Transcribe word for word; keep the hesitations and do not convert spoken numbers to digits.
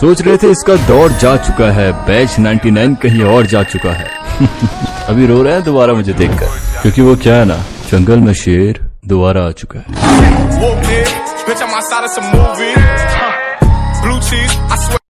सोच रहे थे इसका दौर जा चुका है, बैच निन्यानवे कहीं और जा चुका है। अभी रो रहे हैं दोबारा मुझे देखकर, क्योंकि वो क्या है ना, जंगल में शेर दोबारा आ चुका है।